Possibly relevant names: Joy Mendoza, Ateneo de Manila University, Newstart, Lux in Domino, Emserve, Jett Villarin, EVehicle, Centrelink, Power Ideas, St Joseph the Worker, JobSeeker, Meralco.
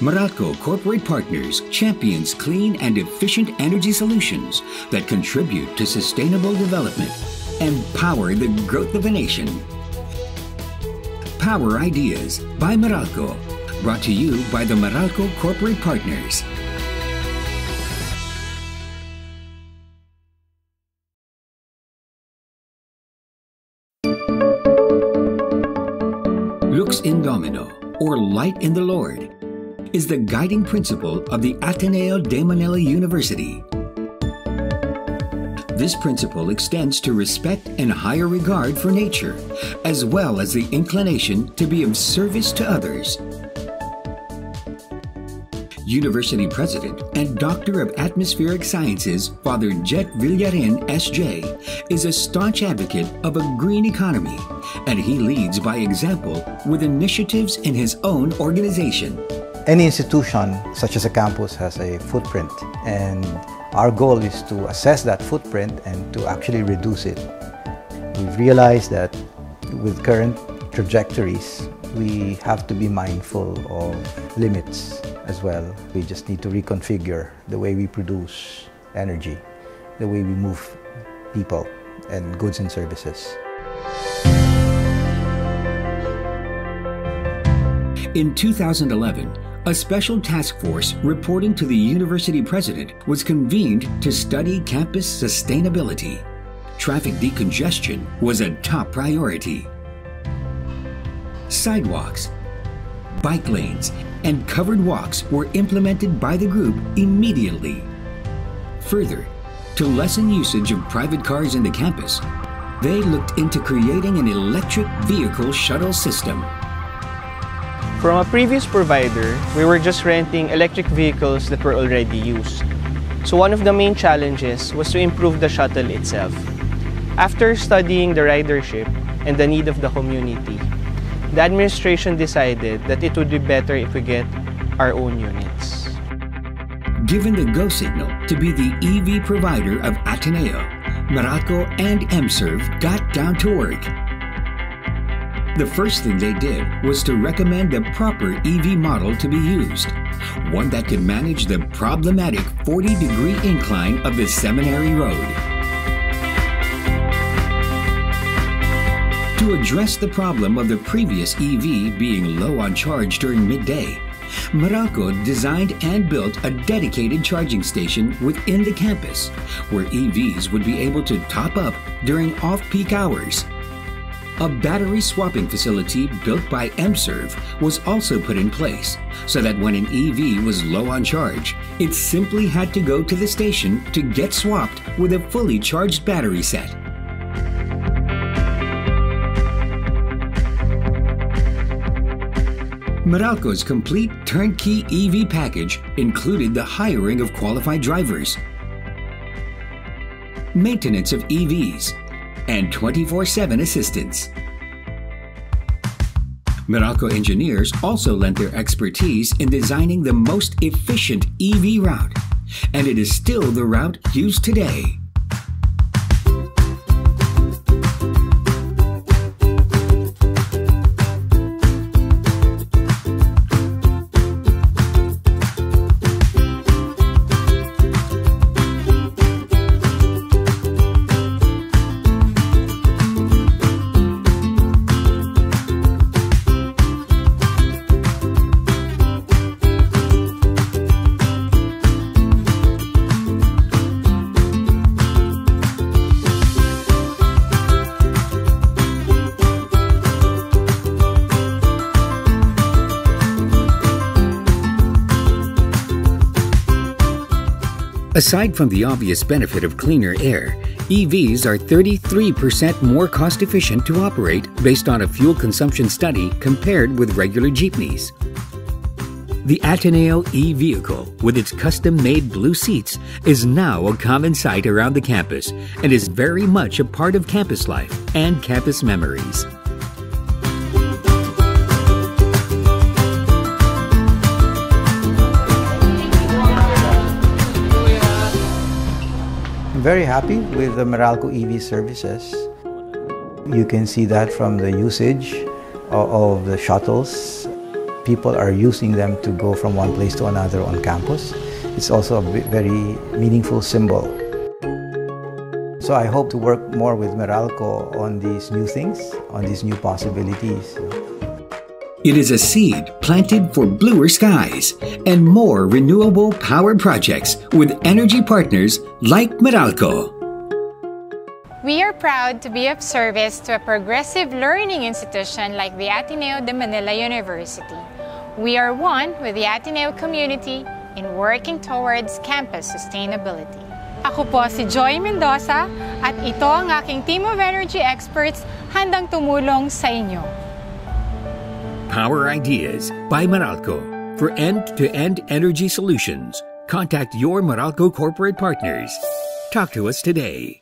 Meralco Corporate Partners champions clean and efficient energy solutions that contribute to sustainable development and power the growth of a nation. Power Ideas by Meralco, brought to you by the Meralco Corporate Partners. Lux in Domino, or Light in the Lord, is the guiding principle of the Ateneo de Manila University. This principle extends to respect and higher regard for nature, as well as the inclination to be of service to others. University President and Doctor of Atmospheric Sciences, Father Jett Villarin, S.J., is a staunch advocate of a green economy, and he leads by example with initiatives in his own organization. Any institution, such as a campus, has a footprint, and our goal is to assess that footprint and to actually reduce it. We've realized that with current trajectories, we have to be mindful of limits as well. We just need to reconfigure the way we produce energy, the way we move people and goods and services. In 2011, a special task force reporting to the university president was convened to study campus sustainability. Traffic decongestion was a top priority. Sidewalks, bike lanes, and covered walks were implemented by the group immediately. Further, to lessen usage of private cars in the campus, they looked into creating an electric vehicle shuttle system. From a previous provider, we were just renting electric vehicles that were already used. So one of the main challenges was to improve the shuttle itself. After studying the ridership and the need of the community, the administration decided that it would be better if we get our own units. Given the go signal to be the EV provider of Ateneo, Meralco and Emserve got down to work. The first thing they did was to recommend the proper EV model to be used, one that could manage the problematic 40-degree incline of the Seminary Road. To address the problem of the previous EV being low on charge during midday, Meralco designed and built a dedicated charging station within the campus, where EVs would be able to top up during off-peak hours. A battery swapping facility built by Emserve was also put in place, so that when an EV was low on charge, it simply had to go to the station to get swapped with a fully charged battery set. Meralco's complete turnkey EV package included the hiring of qualified drivers, maintenance of EVs, and 24/7 assistance. Meralco engineers also lent their expertise in designing the most efficient EV route, and it is still the route used today. Aside from the obvious benefit of cleaner air, EVs are 33% more cost-efficient to operate based on a fuel consumption study compared with regular jeepneys. The Ateneo e-vehicle, with its custom-made blue seats, is now a common sight around the campus and is very much a part of campus life and campus memories. I'm very happy with the Meralco EV services. You can see that from the usage of the shuttles. people are using them to go from one place to another on campus. It's also a very meaningful symbol. So I hope to work more with Meralco on these new things, on these new possibilities. It is a seed planted for bluer skies and more renewable power projects with energy partners like Meralco. We are proud to be of service to a progressive learning institution like the Ateneo de Manila University. We are one with the Ateneo community in working towards campus sustainability. Ako po si Joy Mendoza at ito ang aking team of energy experts handang tumulong sa inyo. Power Ideas by Meralco. For end-to-end energy solutions, contact your Meralco corporate partners. Talk to us today.